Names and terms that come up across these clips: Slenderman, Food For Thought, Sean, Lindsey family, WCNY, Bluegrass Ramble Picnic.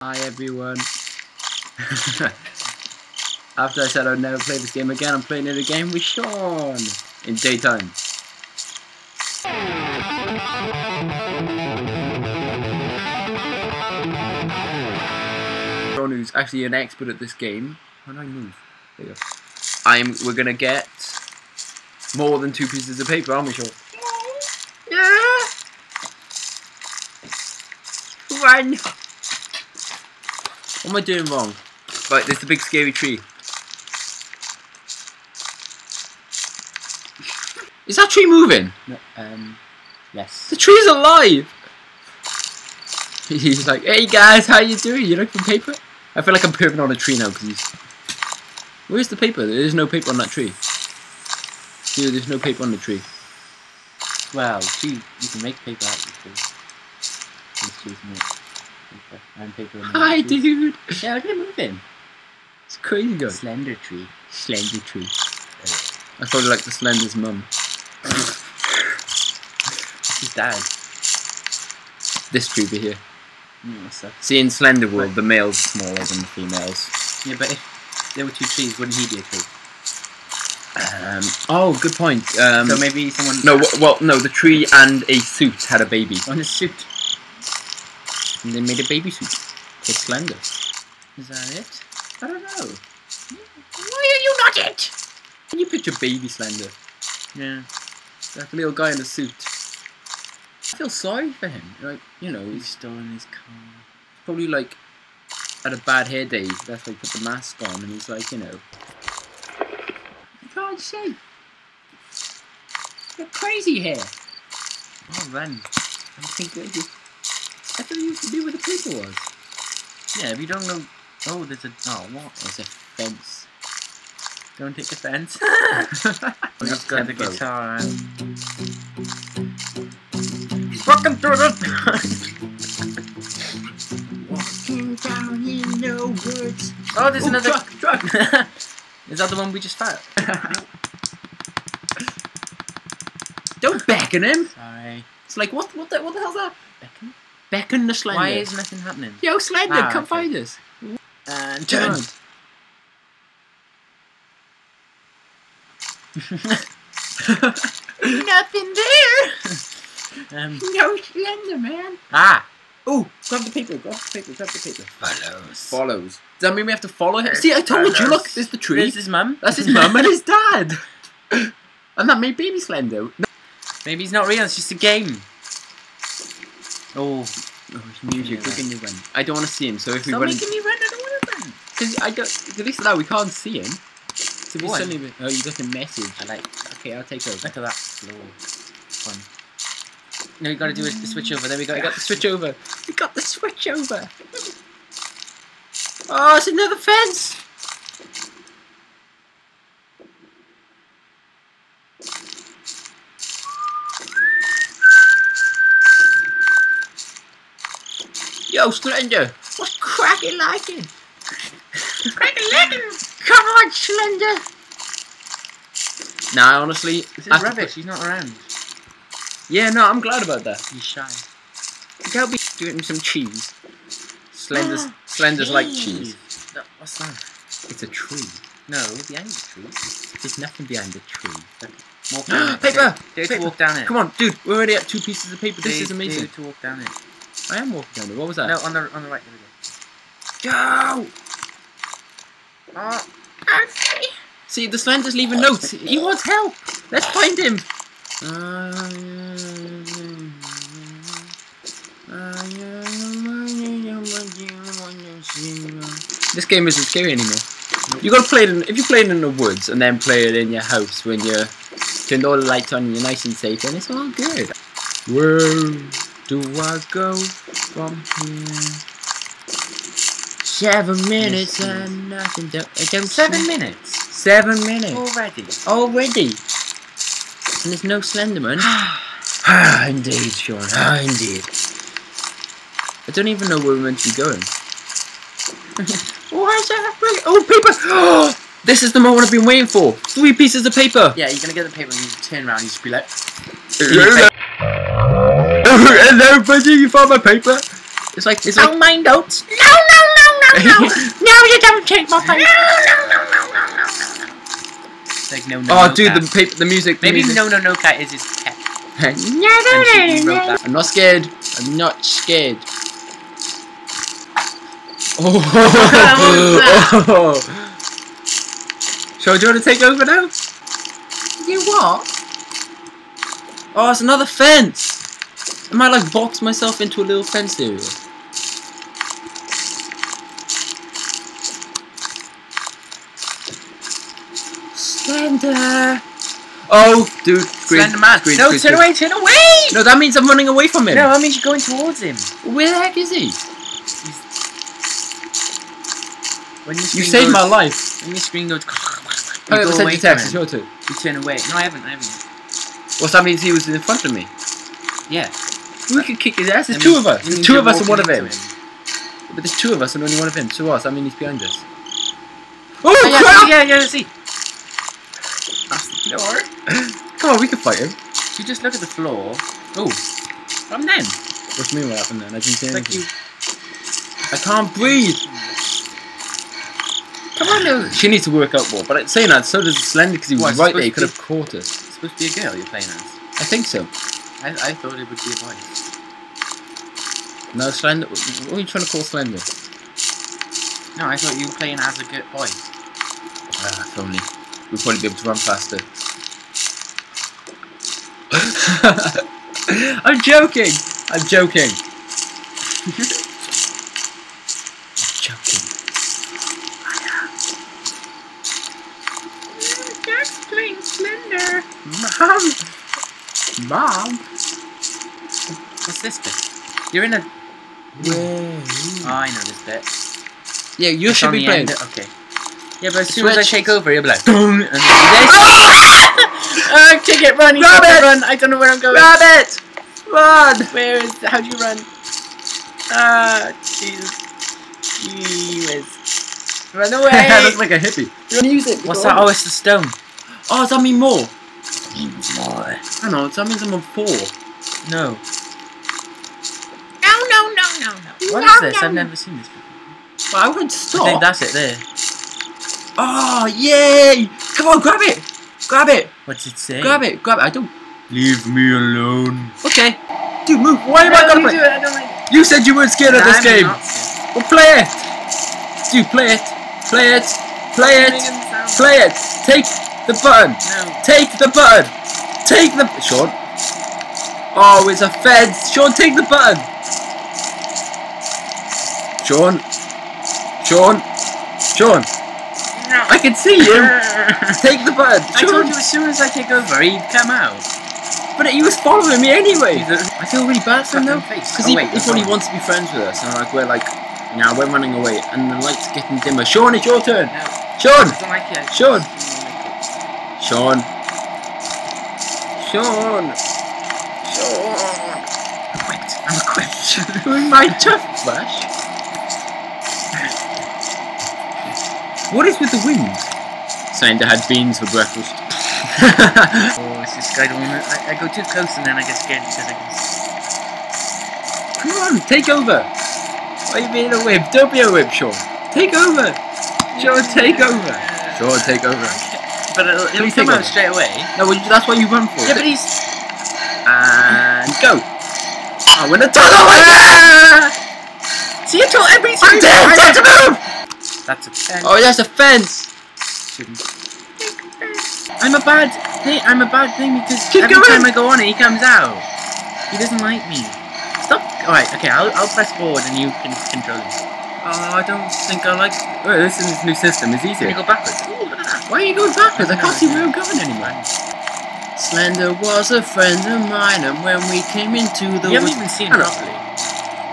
Hi everyone. After I said I'd never play this game again, I'm playing it again with Sean in daytime. Sean, who's actually an expert at this game. How do I move? There you go. We're gonna get more than 2 pieces of paper, aren't we, Sean? Yeah. Run! What am I doing wrong? Right, there's the big scary tree. Is that tree moving? No, yes. The tree's alive! He's like, hey guys, how you doing? You looking for paper? I feel like I'm pooping on a tree now because he's... Where's the paper? There is no paper on that tree. Dude, there's no paper on the tree. Wow, gee, you can make paper out of the tree. Paper. Hi, dude! Yeah, look at him moving. It's crazy, guy. Slender tree. Slender tree. I probably like the Slender's mum. This is dad. This tree be here. Mm, see, in Slender World, the male's smaller than the female's. Yeah, but if there were 2 trees, wouldn't he be a tree? Oh, good point. So maybe someone... No, well, no, the tree and a suit had a baby. On a suit. And they made a baby suit. It's Slender. Is that it? I don't know. Why are you not it? Can you picture baby Slender? Yeah. That little guy in a suit. I feel sorry for him. Like, you know, he's stolen his car. Probably like had a bad hair day. That's why he put the mask on and he's like, you know. I can't see. You're crazy hair. Oh, run. I'm thinking. I thought you used to be where the paper was. Yeah, if you don't know... Oh, there's a... Oh, what? There's a fence. Don't take offense. We just got the guitar and... Walking through the... Walking down in the woods. Oh, there's another... Truck! Is that the one we just found? Don't beckon him! Sorry. It's like, what the hell's that? Beckon? Beckon the Slender. Why is nothing happening? Yo, Slender, come find us. And turn. Nothing there. No Slender, man. Oh, grab the paper. Grab the paper. Follows. Does that mean we have to follow him? See, I told you. Look, there's the tree. There's his mum. That's his mum and his dad. And that made baby Slender. No. Maybe he's not real. It's just a game. Oh, music! Look at me run. I don't want to see him. So if we run, making me run. I don't want to run. Cause I don't. At least now we can't see him. So we suddenly. Oh, you got a message. I like. Okay, I'll take over. Look at that. Fun. No, you got to do the switch over. There we go. I got the switch over. We got the switch over. Oh, it's another fence. Yo, Slender! What's cracking like it? Cracking like it! Come on, Slender! Nah, honestly... This is rubbish, he's not around. Yeah, no, I'm glad about that. He's shy. Go be doing some cheese. Slender's like cheese. No, what's that? It's a tree. No, behind the tree. There's nothing behind the tree. More paper! Dare to walk down it. Come on, dude, we're already at 2 pieces of paper. This is amazing. Dare to walk down it. I am walking down there. What was that? No, on the right. There we go. Go! Okay. See, the Slender's leaving notes. He wants help. Let's find him. This game isn't scary anymore. Nope. You gotta play it. If you play it in the woods and then play it in your house when you turned all the lights on, you're nice and safe, and it's all good. Whoa. Do I go from here? 7 minutes and nothing. Don't 7 minutes. 7 minutes. Already. And there's no Slenderman. Indeed, Sean. Indeed. I don't even know where we're meant to be going. Why is that happening? Oh, paper! Oh, this is the moment I've been waiting for. 3 pieces of paper. Yeah, you're gonna get the paper and you turn around. You just be like. Hello, buddy, you found my paper? It's like my notes. No, no, no, no, no. No, you don't take my phone. No. It's like no, no. Oh, no, dude, cat. the music. Maybe music. No, no, no, cat is his cat. No, no, no. I'm not scared. I'm not scared. Oh. So do you want to take over now? You what? Oh, it's another fence. I might like box myself into a little fence area. Slender. Oh, dude. Slenderman. No, green, turn away, turn away! No, that means I'm running away from him. No, that means you're going towards him. Where the heck is he? When you saved my life. When your screen goes... I go away from him. It's your turn. You turn away. No, I haven't. Well, that means he was in front of me. Yeah. We could kick his ass. There's two of us. There's two of us and one of him. But there's two of us and only one of him. So us. I mean, he's behind us. Oh, yeah, crap! Yeah, see. That's the door. Come on, we can fight him. You just look at the floor. Oh. From then. What's me? What happened then? I didn't see anything. I can't breathe. Come on, dude. She needs to work out more. But saying that, so does Slender because he was right there. He could have caught us. It's supposed to be a girl you're playing as. I think so. I thought it would be a boy. No, Slender. What are you trying to call Slender? No, I thought you were playing as a good boy. Ah, if only. We'd probably be able to run faster. I'm joking! I'm joking. I'm joking. Jack's playing Slender. Mom? What's this bit? You're in a... Whoa. Oh, I know this bit. Yeah, you should be playing. Okay. Yeah, but as soon as I take over, you'll be like... Boom! And oh, kick it, run! Run! I don't know where I'm going. Rabbit! Run! Where is... How do you run? Ah, Jesus. Jeez. Run away! I look like a hippie. Music. What's that? Oh, it's the stone. Oh, does that mean more? I don't know, that means I'm on 4. No. No. What is this? I've never seen this before. Well, I would stop. I think that's it there. Oh, yay! Come on, grab it! Grab it! What's it say? Grab it. I don't... Leave me alone. Okay. Dude, move. Why am I gonna play? I don't like... You said you weren't scared of this game. Well, play it! Dude, play it. Play it. Take... the button! No. Take the button! Take the... Sean! Oh, it's a fence! Sean, take the button! Sean! No. I can see you! Take the button! Sean. I told you as soon as I take over, he'd come out. But he was following me anyway! I feel really bad for him though. Because he probably wants to be friends with us. And like, we're like... Nah, we're running away. And the light's getting dimmer. Sean, it's your turn! No. Sean! I don't like it. Sean. I'm equipped. Doing my tough flash. What is with the wind? Slender had beans for breakfast. Oh, it's this guy. I go too close and then I get scared because I can. Come on, take over. Why are you being a wimp? Don't be a wimp, Sean. Take over. Sean, take over. But it'll come out straight away. No, well, that's what you run for. Yeah, but he's... And... Go! Oh, we're not done! Ah! See, you told every time... I'm dead! Time to move! That's a fence. Oh, that's a fence! I'm a bad thing because every time I go on it, he comes out. He doesn't like me. Stop! Alright, okay, I'll press forward and you can control him. Oh, I don't think I like... Oh, this is this new system. It's easier. You go backwards. Ooh, look at that. Why are you going backwards? I can't see where I'm going anymore. Slender was a friend of mine, and when we came into the... You haven't even seen him properly.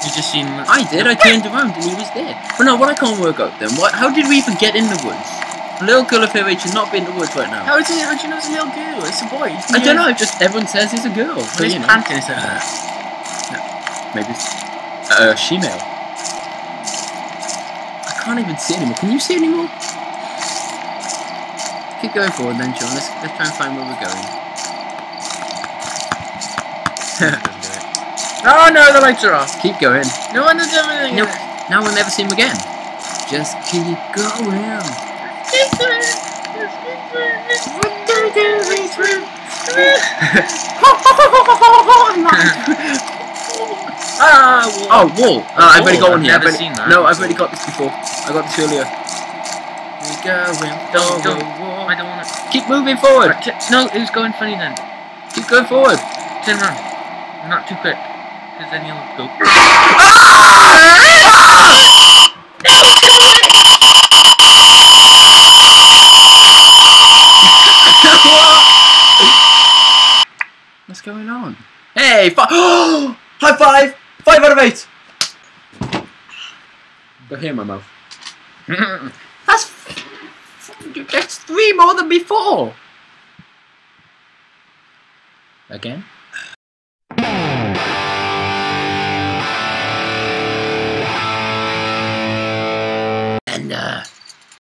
You just seen... I did. I turned around, and he was there. But no, what I can't work out then, how did we even get in the woods? A little girl of her age should not be in the woods right now. How do you know it's a little girl? It's a boy. I don't know. Everyone says he's a girl. Well, he's panting, isn't it? No. Maybe it's... a she-male. I can't even see anymore. Can you see anymore? Keep going forward then, Sean. Let's try and find where we're going. Oh no, the lights are off. Keep going. No one does everything. No, now we'll never see him again. Just keep going. Keep going. Oh, wall. I've already got one here. No, I've already got this before. I got this earlier. We going. I don't want to. Keep moving forward. No, it was going funny then. Keep going forward. Turn around. Not too quick. Because then you'll go. What? What's going on? Hey, high five! 5 out of 8! Got hair in my mouth. That's 3 more than before! Again? And